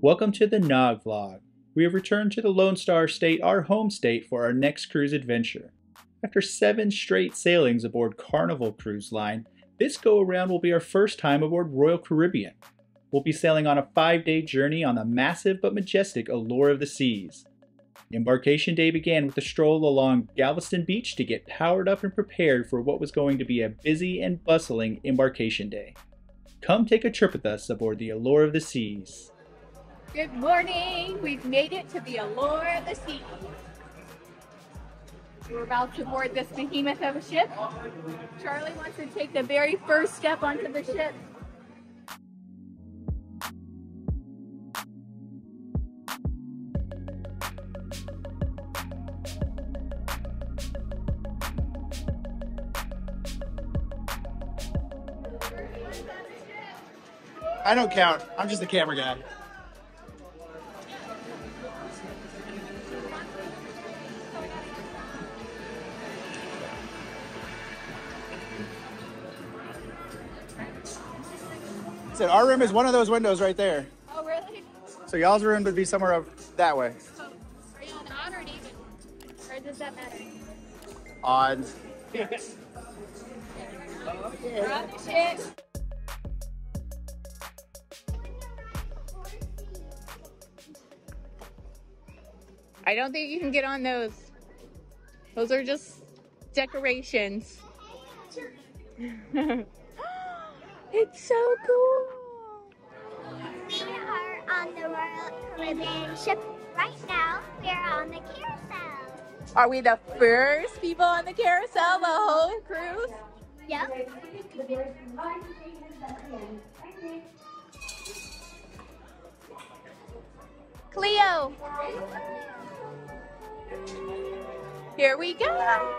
Welcome to the Nog Vlog. We have returned to the Lone Star State, our home state, for our next cruise adventure. After 7 straight sailings aboard Carnival Cruise Line, this go-around will be our first time aboard Royal Caribbean. We'll be sailing on a 5-day journey on the massive but majestic Allure of the Seas. The embarkation day began with a stroll along Galveston Beach to get powered up and prepared for what was going to be a busy and bustling embarkation day. Come take a trip with us aboard the Allure of the Seas. Good morning! We've made it to the Allure of the Seas. We're about to board this behemoth of a ship. Charlie wants to take the very first step onto the ship. I don't count. I'm just the camera guy. So our room is one of those windows right there. Oh, really? So y'all's room would be somewhere up that way. So are you on odd or even? Or does that matter? Odd. We're on the ship. I don't think you can get on those. Those are just decorations. It's so cool. We are on the Royal Caribbean ship right now. We are on the carousel. Are we the first people on the carousel, the whole cruise? Yep. Cleo. Here we go.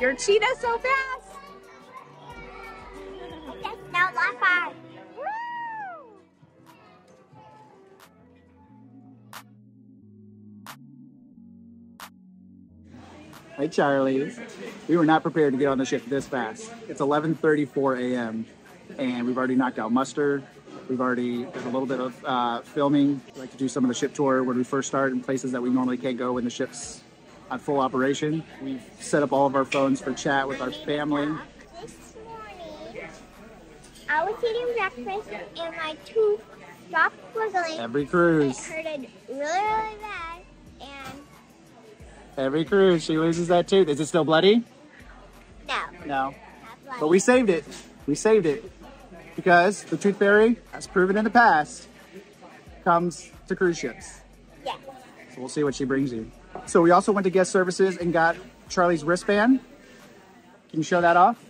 Your cheetah so fast. Okay, now last five. Hey Charlie, we were not prepared to get on the ship this fast. It's 11:34 a.m. and we've already knocked out muster. We've already done a little bit of filming. We like to do some of the ship tour when we first start in places that we normally can't go when the ship's on full operation. We've set up all of our phones for chat with our family. This morning, I was eating breakfast and my tooth stopped wiggling. Every cruise. It hurted really, really bad. And every cruise, she loses that tooth. Is it still bloody? No. No. Not bloody. But we saved it. We saved it. Because the tooth fairy, as proven in the past, comes to cruise ships. Yeah. So we'll see what she brings you. So we also went to guest services and got Charlie's wristband. Can you show that off?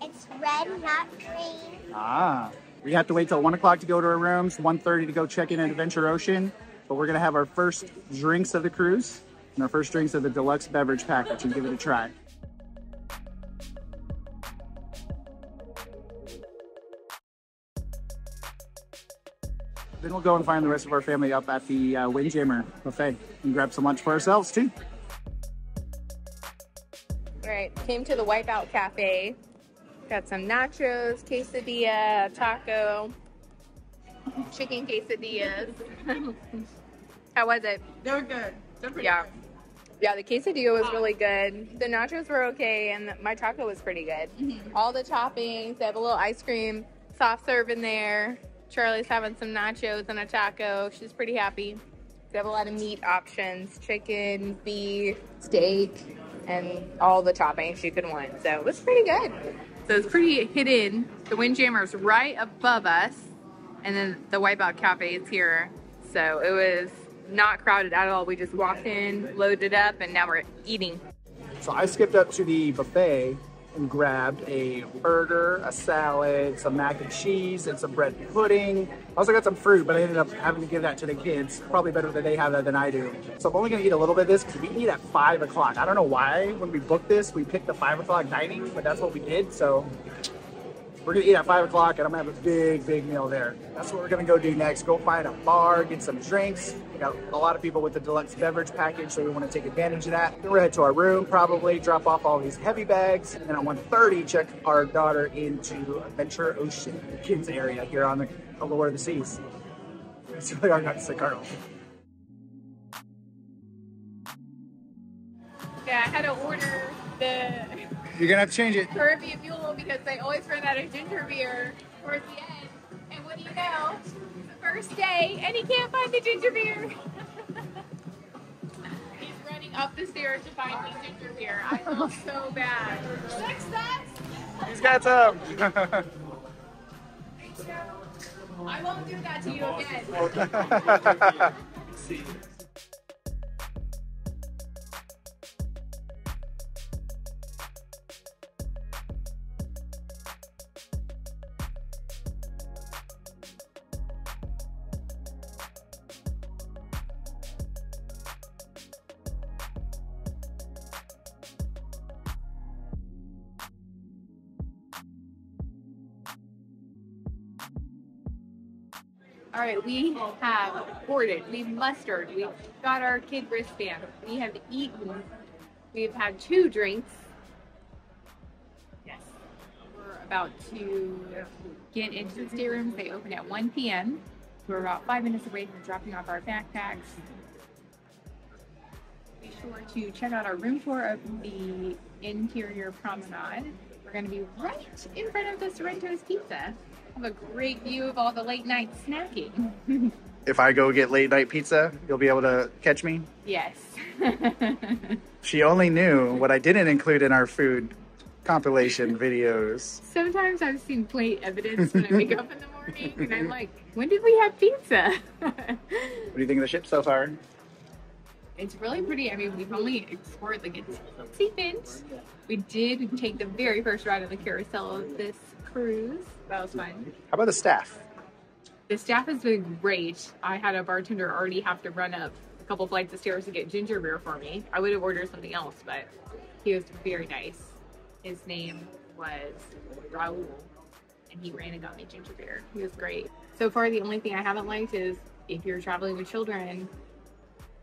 It's red, not green. Ah. We have to wait till 1 o'clock to go to our rooms, 1:30 to go check in at Adventure Ocean. But we're gonna have our first drinks of the cruise and our first drinks of the deluxe beverage package and give it a try. Then we'll go and find the rest of our family up at the Windjammer Buffet and grab some lunch for ourselves too. All right, came to the Wipeout Cafe. Got some nachos, quesadilla, taco, chicken quesadillas. How was it? They were good. They're pretty good. Yeah, the quesadilla was really good. The nachos were okay, and my taco was pretty good. Mm-hmm. All the toppings. They have a little ice cream soft serve in there. Charlie's having some nachos and a taco. She's pretty happy. They have a lot of meat options, chicken, beef, steak, and all the toppings you could want. So it was pretty good. So it's pretty hidden. The Windjammer is right above us, and then the Wipeout Cafe is here. So it was not crowded at all. We just walked in, loaded up, and now we're eating. So I skipped up to the buffet and grabbed a burger, a salad, some mac and cheese, and some bread and pudding. I also got some fruit, but I ended up having to give that to the kids. Probably better that they have that than I do. So I'm only gonna eat a little bit of this because we eat at 5 o'clock. I don't know why when we booked this, we picked the 5 o'clock dining, but that's what we did. So We're gonna eat at 5 o'clock and I'm gonna have a big meal there. That's what we're gonna go do next. Go find a bar, get some drinks. We got a lot of people with the deluxe beverage package, so we wanna take advantage of that. Then we're head to our room, probably drop off all these heavy bags. And then at 1:30, check our daughter into Adventure Ocean, the kids area here on the Allure of the Seas. That's really our next carnival. Yeah, I had to order the... You're gonna have to change it. Caribbean Mule, because they always run out of ginger beer towards the end. And what do you know? It's the first day, and he can't find the ginger beer. He's running up the stairs to find the ginger beer. I feel so bad. Next up. He's got some. I won't do that to you again. All right, we have boarded, we've mustered, we've got our kid wristband, we have eaten, we've had 2 drinks. Yes. We're about to get into the staterooms. They open at 1 p.m. We're about 5 minutes away from dropping off our backpacks. Be sure to check out our room tour of the interior promenade. We're going to be right in front of the Sorrento's Pizza. Have a great view of all the late night snacking. If I go get late night pizza, you'll be able to catch me? Yes. She only knew what I didn't include in our food compilation videos. Sometimes I've seen plate evidence when I wake up in the morning and I'm like, when did we have pizza? What do you think of the ship so far? It's really pretty. I mean, we've only explored like a teeny bit. We did take the very first ride of the carousel of this cruise. That was fun. How about the staff? The staff has been great. I had a bartender already have to run up a couple flights of stairs to get ginger beer for me. I would have ordered something else, but he was very nice. His name was Raul, and he ran and got me ginger beer. He was great. So far, the only thing I haven't liked is if you're traveling with children,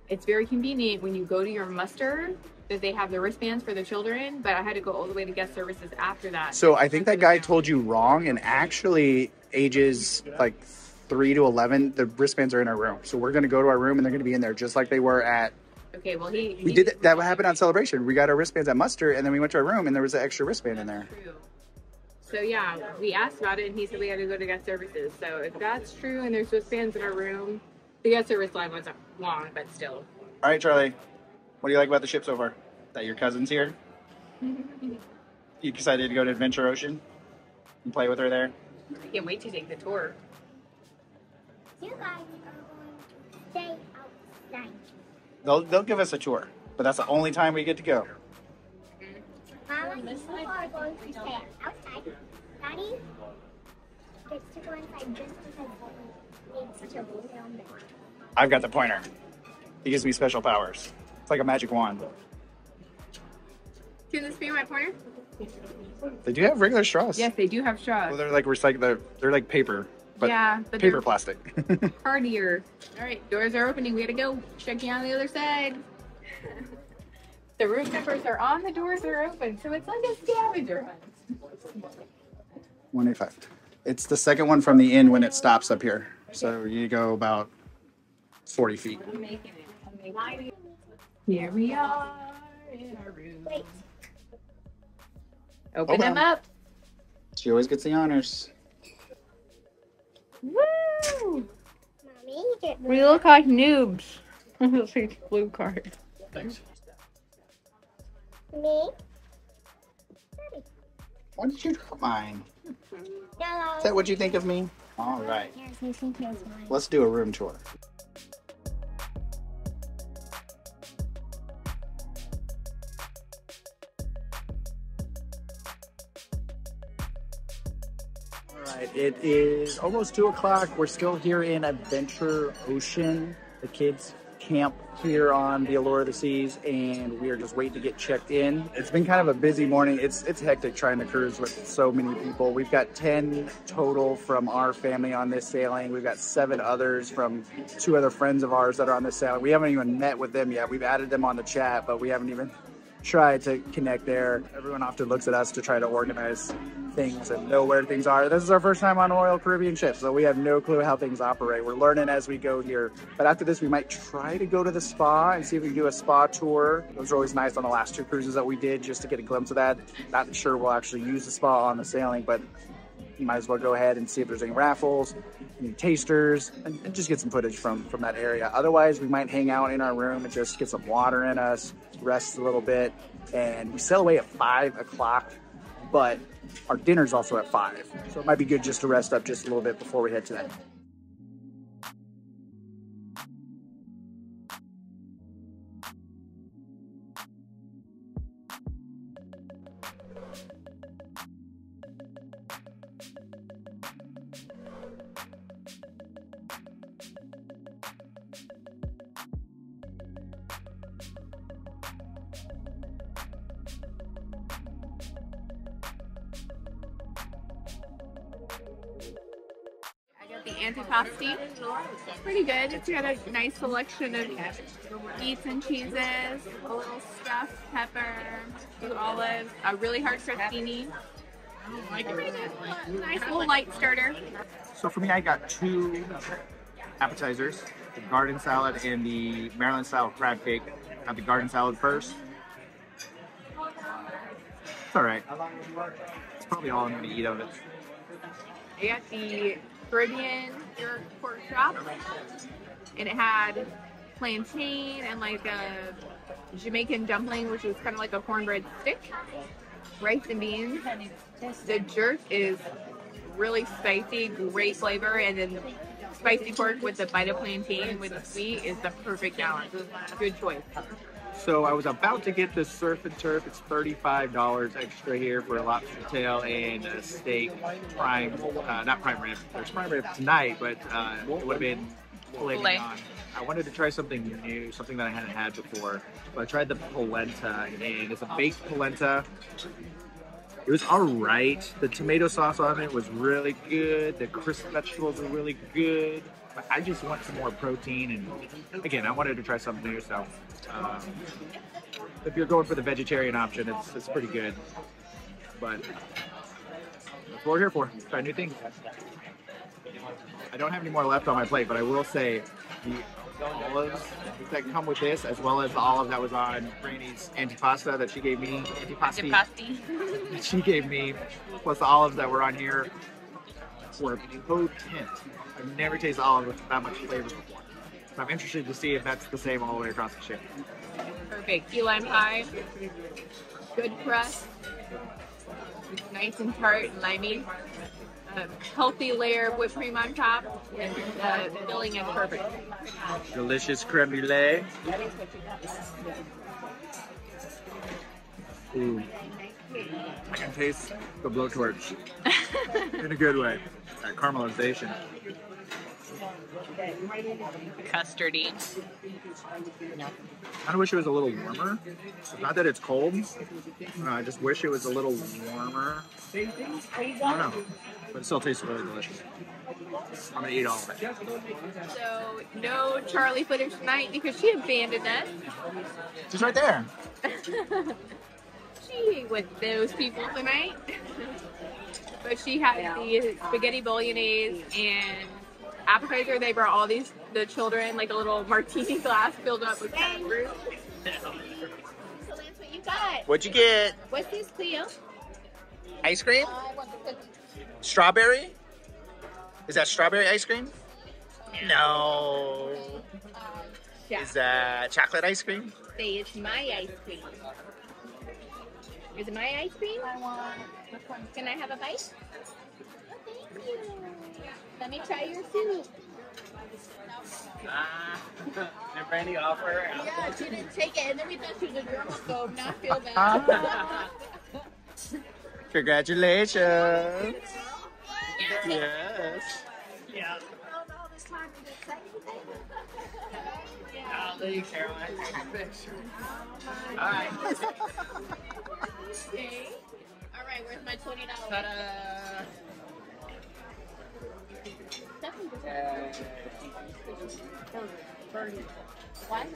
it's very convenient when you go to your muster that they have the wristbands for the children, but I had to go all the way to guest services after that. So I think that guy told you wrong, and actually ages like 3 to 11, the wristbands are in our room. So we're gonna go to our room and they're gonna be in there just like they were at. Okay, well he did that. That happened on Celebration. We got our wristbands at muster and then we went to our room and there was an extra wristband in there. True. So yeah, we asked about it and he said we had to go to guest services. So if that's true and there's wristbands in our room, the guest service line wasn't long, but still. All right, Charlie. What do you like about the ship so far? That your cousin's here? You excited to go to Adventure Ocean and play with her there? I can't wait to take the tour. You guys are going to stay outside. They'll give us a tour, but that's the only time we get to go. Mama, you are going to stay outside. Daddy gets to go inside just because it's such a little down there. I've got the pointer. He gives me special powers. It's like a magic wand. Can this be my pointer? They do have regular straws. Yes, they do have straws. Well, they're like recycled. They're like paper, but, yeah, but paper plastic. Hardier. All right, doors are opening. We gotta go. Check you on the other side. The room numbers are on. The doors are open, so it's like a scavenger hunt. 185. It's the second one from the end when it stops up here. Okay. So you go about 40 feet. I'm making it. Here we are in our room. Wait. Open them up. She always gets the honors. Woo! We look like noobs. Let's see the blue card. Thanks. Me? Why did you drop mine? Is that what you think of me? All right. Let's do a room tour. It is almost 2 o'clock. We're still here in Adventure Ocean. The kids camp here on the Allure of the Seas, and we are just waiting to get checked in. It's been kind of a busy morning. It's hectic trying to cruise with so many people. We've got 10 total from our family on this sailing. We've got 7 others from 2 other friends of ours that are on this sailing. We haven't even met with them yet. We've added them on the chat, but we haven't even tried to connect there. Everyone often looks at us to try to organize things and know where things are. This is our first time on a Royal Caribbean ship, so we have no clue how things operate. We're learning as we go here. But after this, we might try to go to the spa and see if we can do a spa tour. Those were always nice on the last 2 cruises that we did, just to get a glimpse of that. Not sure we'll actually use the spa on the sailing, but you might as well go ahead and see if there's any raffles, any tasters, and just get some footage from that area. Otherwise, we might hang out in our room and just get some water in us, rest a little bit. And we sail away at 5 o'clock, but our dinner's also at 5, so it might be good just to rest up just a little bit before we head to that. Antipasti. It's pretty good. It's got a nice selection of meats and cheeses, a little stuffed pepper, two olives, a really hard crostini. Nice little light starter. So for me, I got 2 appetizers, the garden salad and the Maryland style crab cake. Got the garden salad first. It's alright. It's probably all I'm going to eat of it. I got the Caribbean pork chop, and it had plantain and like a Jamaican dumpling, which was kind of like a cornbread stick, rice and beans. The jerk is really spicy, great flavor, and then spicy pork with the bite of plantain with the sweet is the perfect balance. Good choice. So I was about to get the surf and turf. It's $35 extra here for a lobster tail and a steak, not prime rib tonight, but it would have been filet. I wanted to try something new, something that I hadn't had before. So I tried the polenta, and it's a baked polenta. It was all right. The tomato sauce on it was really good. The crisp vegetables were really good. I just want some more protein, and again, I wanted to try something new, so if you're going for the vegetarian option, it's pretty good, but that's what we're here for, try new things. I don't have any more left on my plate, but I will say the olives that come with this, as well as the olive that was on Rainey's antipasta that she gave me, that she gave me, plus the olives that were on here, were potent. I've never tasted olive with that much flavor before. So I'm interested to see if that's the same all the way across the ship. Perfect. Key lime pie. Good crust. It's nice and tart and limey. A healthy layer of whipped cream on top, and the filling is perfect. Delicious creme brulee. Ooh. I can taste the blowtorch in a good way. That caramelization. Custardy. I wish it was a little warmer. Not that it's cold. I just wish it was a little warmer. I don't know. But it still tastes really delicious. I'm going to eat all of it. So, no Charlie footage tonight because she abandoned us. She's right there. She with those people tonight. But she had the spaghetti bolognese and appetizer. They brought all these, the children, like a little martini glass filled up with fruit. So Lance, what you got? What'd you get? What's this, Cleo? Ice cream? I want the cookies. Strawberry? Is that strawberry ice cream? No. Yeah. Is that chocolate ice cream? Say it's my ice cream. Is it my ice cream? I want. Can I have a bite? Oh, thank you. Let me try your soup. Did Brandy offer? Yeah, she didn't take it, and then we thought she was a girl, so not feel bad. Congratulations. Yes. Yeah. All this time, Will you share one? Alright. Stay. Alright, where's my $20? Ta-da! What?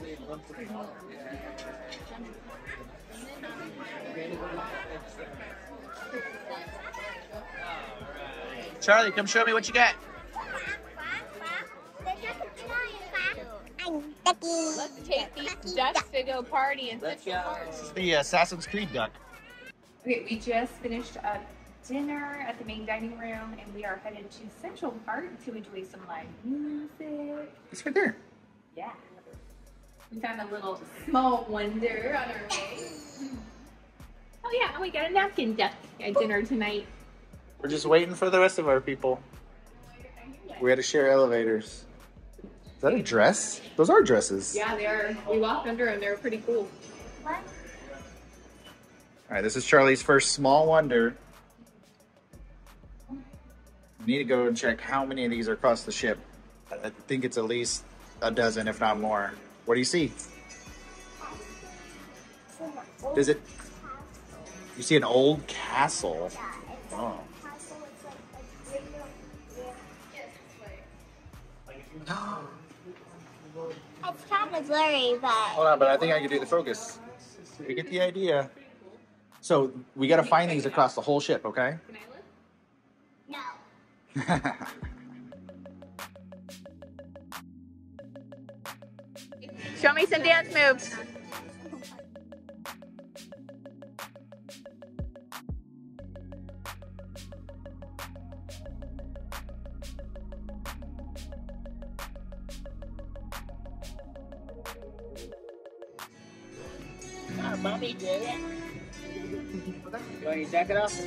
Charlie, come show me what you got. Let's take these ducks to go party in Central Park. This is the Assassin's Creed duck. Okay, we just finished up dinner at the main dining room, and we are headed to Central Park to enjoy some live music. It's right there. Yeah. We found a little small wonder on our way. Oh yeah, and we got a napkin duck at dinner tonight. We're just waiting for the rest of our people. We had to share elevators. Is that a dress? Those are dresses. Yeah, they are. We walked under them. They're pretty cool. What? All right, this is Charlie's first small wonder. We need to go and check how many of these are across the ship. I think it's at least a dozen, if not more. What do you see? Does it? You see an old castle? Oh. It's kind of blurry, but... Hold on, but I think I can do the focus. You get the idea. So, we gotta find these across the whole ship, okay? Can I look? No. Show me some dance moves. Mommy did. You want your jacket off?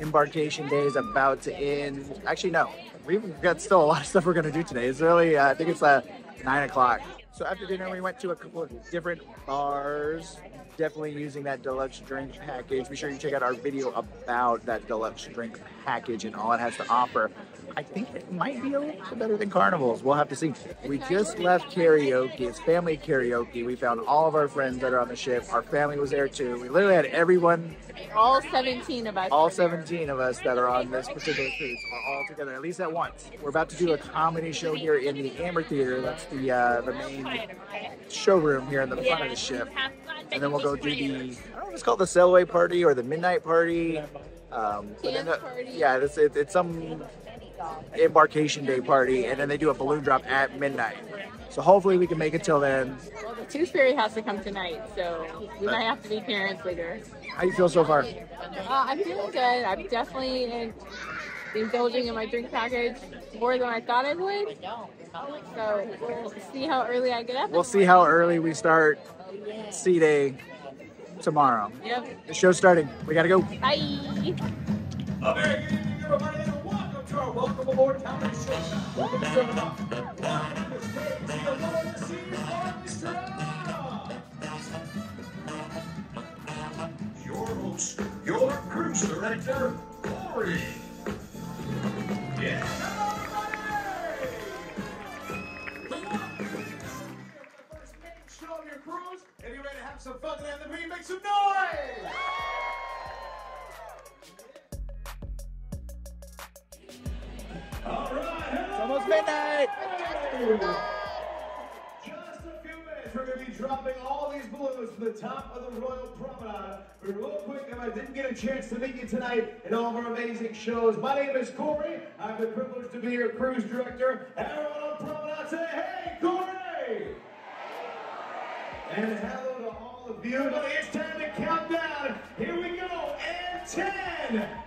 Embarkation day is about to end. Actually, no, we've got still a lot of stuff we're gonna do today. It's really, I think it's 9 o'clock. So after dinner, we went to a couple of different bars, definitely using that deluxe drink package. Be sure you check out our video about that deluxe drink package and all it has to offer. I think it might be a little bit better than Carnival's. We'll have to see. We just left karaoke. It's family karaoke. We found all of our friends that are on the ship. Our family was there too. We literally had everyone. All 17 of us. All 17 of us that are on this particular cruise are all together at least at once. We're about to do a comedy show here in the Amber Theater. That's the main showroom here in the front of the ship. And then we'll go do the, I don't know if it's called the sailaway party or the midnight party. But then yeah, it's some embarkation day party, and then they do a balloon drop at midnight. So hopefully we can make it till then. Well, the Tooth Fairy has to come tonight, so we might have to be parents later. How you feel so far? I'm feeling good. I'm definitely indulging in my drink package more than I thought I would. So we'll see how early I get up. We'll see how early we start sea day tomorrow. Yep. The show's starting. We gotta go. Bye. Welcome aboard Calypso's show. Welcome to the your host, your cruise director, Corey. Yeah. First main show of your cruise. If you're ready to have some fun today on the make some noise. All right. It's midnight! Just a few minutes, we're gonna be dropping all these balloons from the top of the Royal Promenade. But real quick, if I didn't get a chance to meet you tonight in all of our amazing shows, my name is Corey. I have the privilege to be your cruise director. Everyone on Promenade say, hey, Corey! And hello to all of you. But it's time to count down. Here we go, and 10.